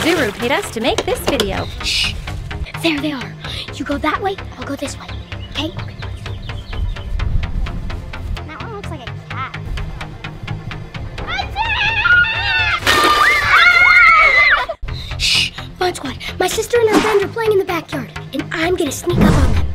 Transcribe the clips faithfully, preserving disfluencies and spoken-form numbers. Zuru paid us to make this video. Shh. There they are. You go that way, I'll go this way. Okay? That one looks like a cat. Ah! Ah! Shh. Fun Squad, my sister and her friend are playing in the backyard, and I'm gonna sneak up on them.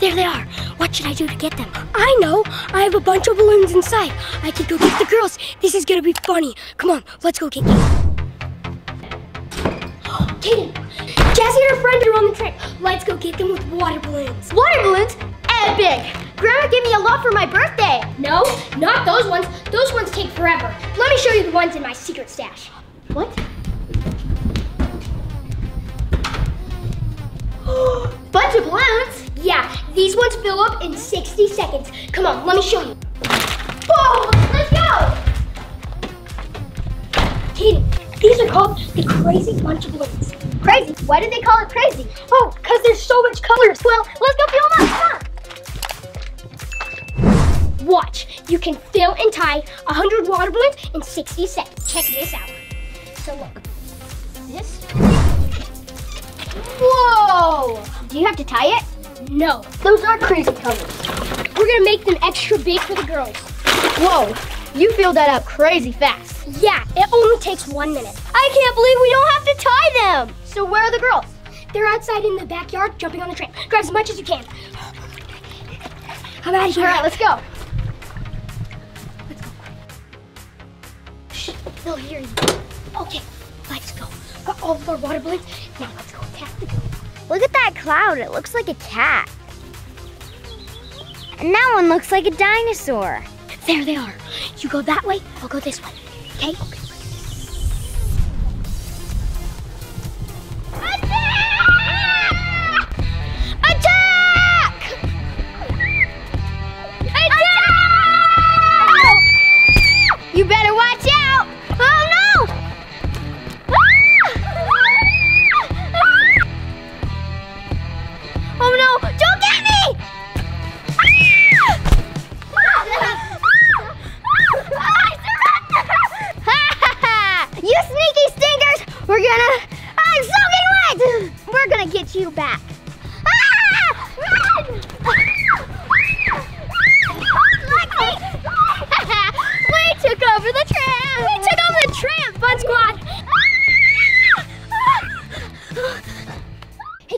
There they are. What should I do to get them? I know. I have a bunch of balloons inside. I could go get the girls. This is gonna be funny. Come on, let's go get them. Kaden, Jazzy and her friend are on the trip. Let's go get them with water balloons. Water balloons? Epic! Grandma gave me a lot for my birthday. No, not those ones. Those ones take forever. Let me show you the ones in my secret stash. What? Bunch of balloons? Yeah, these ones fill up in sixty seconds. Come on, let me show you. Whoa, let's go! Kaden, these are called the crazy bunch of balloons. Crazy? Why did they call it crazy? Oh, because there's so much colors. Well, let's go fill them up. Come on. Watch, you can fill and tie one hundred water balloons in sixty seconds. Check this out. So look, this. Whoa! Do you have to tie it? No, those are crazy colors. We're gonna make them extra big for the girls. Whoa, you filled that up crazy fast. Yeah, it only takes one minute. I can't believe we don't have to tie them. So where are the girls? They're outside in the backyard jumping on the tramp. Grab as much as you can. I'm out of here. All right, let's go. Let's go. Shh, they'll hear you. Okay, let's go. Got all of our water balloons. Now let's go attack the girls. Look at that cloud, it looks like a cat. And that one looks like a dinosaur. There they are. You go that way, I'll go this way, okay? Okay. Attack! Attack! Attack! Attack! You better watch out! Oh no! Oh no, don't get me! Ah! I surrender! You sneaky stinkers! We're gonna... I'm so getting wet! We're gonna get you back. Ah! Run! We took over the tramp! We took over the tramp, Fun Squad!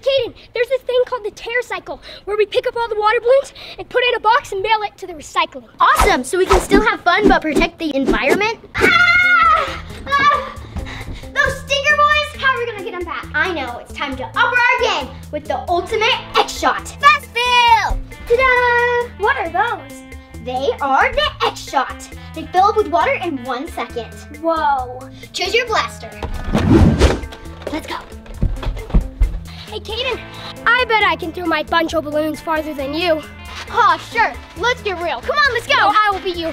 Kaden, there's this thing called the TerraCycle where we pick up all the water balloons and put it in a box and mail it to the recycling. Awesome, so we can still have fun but protect the environment? Ah! Ah! Those stinker boys, how are we gonna get them back? I know, it's time to up our game with the ultimate X-Shot. Fast fill! Ta-da! What are those? They are the X-Shot. They fill up with water in one second. Whoa. Choose your blaster. Let's go. Hey, Kaden, I bet I can throw my bunch of balloons farther than you. Oh, sure. Let's get real. Come on, let's go. No, I will beat you.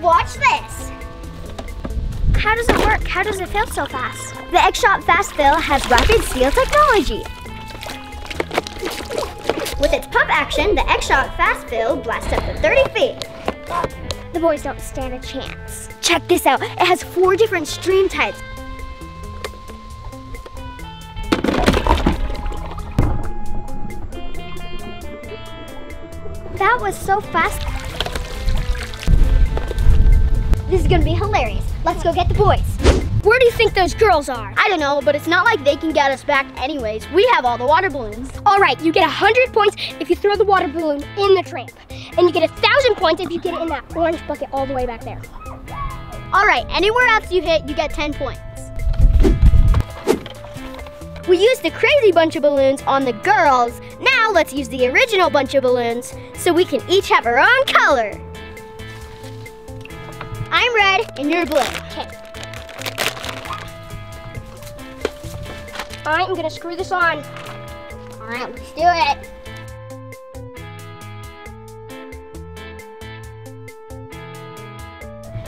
Watch this. How does it work? How does it fill so fast? The X-Shot Fast Fill has rapid seal technology. With its pump action, the X-Shot Fast Fill blasts up to thirty feet. The boys don't stand a chance. Check this out. It has four different stream types. That was so fast. This is gonna be hilarious. Let's go get the boys. Where do you think those girls are? I don't know, but it's not like they can get us back anyways. We have all the water balloons. All right, you get one hundred points if you throw the water balloon in the tramp. And you get one thousand points if you get it in that orange bucket all the way back there. All right, anywhere else you hit, you get ten points. We used the crazy bunch of balloons on the girls. Now let's use the original bunch of balloons so we can each have our own color. I'm red and you're blue. Okay. I'm gonna screw this on. All right, let's do it.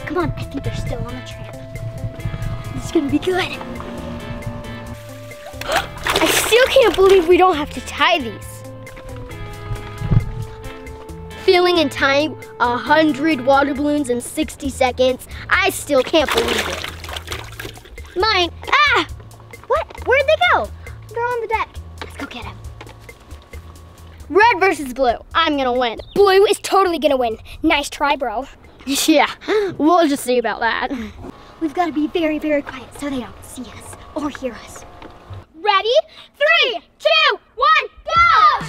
Come on, I think they're still on the tramp. This is gonna be good. I still can't believe we don't have to tie these. Filling and tying a hundred water balloons in sixty seconds. I still can't believe it. Mine, ah! What, where'd they go? They're on the deck. Let's go get them. Red versus blue, I'm gonna win. Blue is totally gonna win. Nice try, bro. Yeah, we'll just see about that. We've gotta be very, very quiet so they don't see us or hear us. Ready? Three, two, one, go!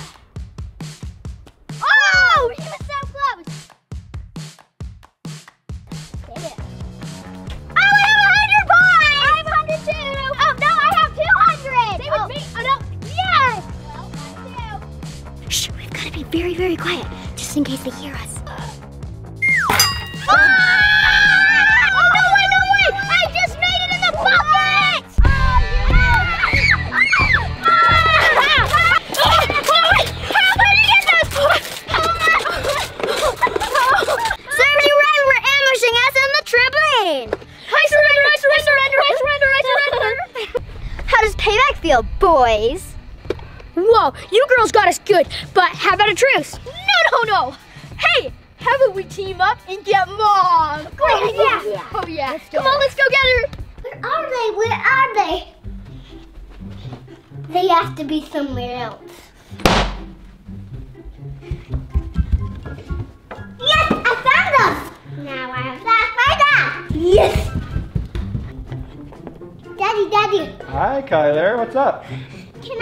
Oh, he was so close. Did it. Oh, I have one hundred points! I have one hundred too! Oh, no, I have two hundred! Same oh. with me, oh no, yes! Well, I do. Shh, we've gotta be very, very quiet just in case they hear us. Boys. Whoa, you girls got us good, but how about a truce? No, no, no. Hey, how about we team up and get Mom? Wait, oh, yeah. yeah. Oh, yeah. Come on, let's go get her. Where are they? Where are they? They have to be somewhere else. Yes, I found them. Now I have to find them. Yes. Daddy, Daddy. Hi, Kyler. What's up? Can I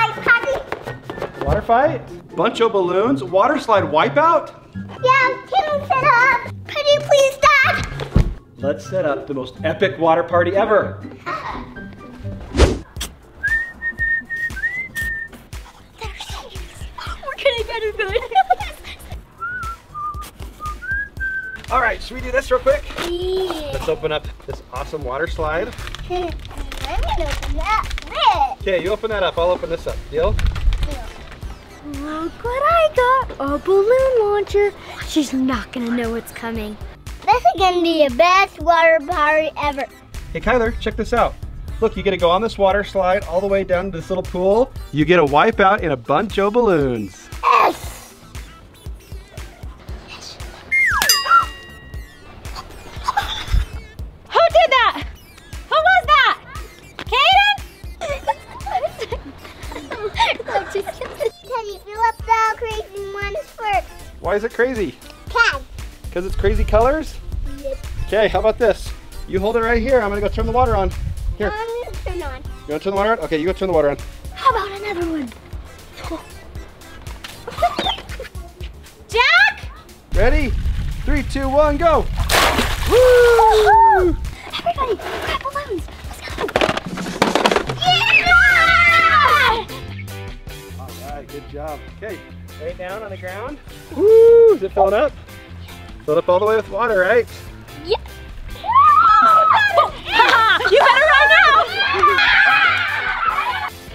have a water fight, Daddy? Water fight? Bunch O Balloons? Water slide wipeout? Yeah, can we set up? Could you please, Dad? Let's set up the most epic water party ever. We're gonna get her good. All right, should we do this real quick? Yeah. Let's open up this awesome water slide. I'm gonna open that. Okay, you open that up. I'll open this up. Deal? Deal. Look what I got! A balloon launcher. She's not gonna know what's coming. This is gonna be the best water party ever. Hey, Kyler, check this out. Look, you get to go on this water slide all the way down to this little pool. You get a wipe out in a bunch of balloons. Yes. Why is it crazy? Cause. Cause it's crazy colors? Yep. Okay, how about this? You hold it right here. I'm gonna go turn the water on. Here. No, I'm gonna turn it on. You wanna turn the water on? Okay, you go turn the water on. How about another one? Jack! Ready? Three, two, one, go! Woo! Everybody, grab balloons. Let's go. Yeah! All right, good job. Okay. Right down on the ground. Woo! Is it filling up? Filled up all the way with water, right? Yeah. You better run now!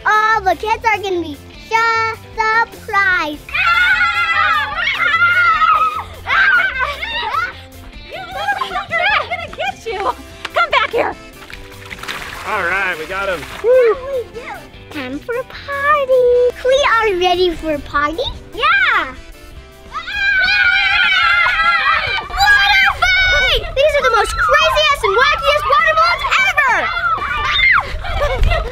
All the kids are gonna be surprised. You little sucker! I'm gonna get you! Come back here! All right, we got him. Woo! Yeah, we do. Time for a party. We are ready for a party? Yeah! Water fight! These are the most craziest and wackiest water balloons ever! Oh, you're so wet! Everybody,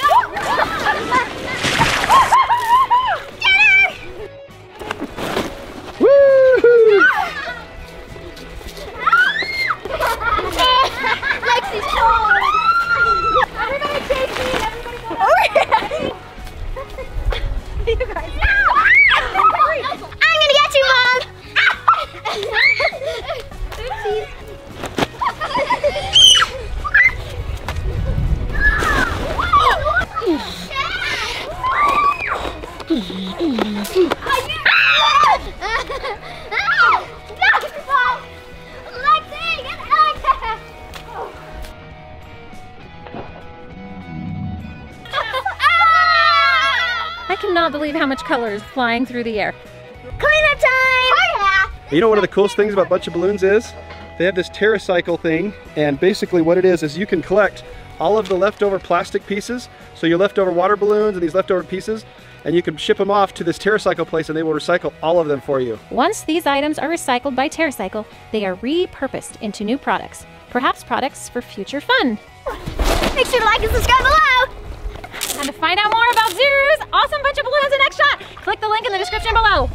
go! cannot believe how much color is flying through the air. Cleanup time! You know, one of the coolest things about Bunch O Balloons is they have this TerraCycle thing, and basically what it is is you can collect all of the leftover plastic pieces, so your leftover water balloons and these leftover pieces, and you can ship them off to this TerraCycle place and they will recycle all of them for you. Once these items are recycled by TerraCycle, they are repurposed into new products, perhaps products for future fun. Make sure to like and subscribe below! And to find out more about Zuru's awesome Bunch O Balloons and X-Shot, click the link in the description below.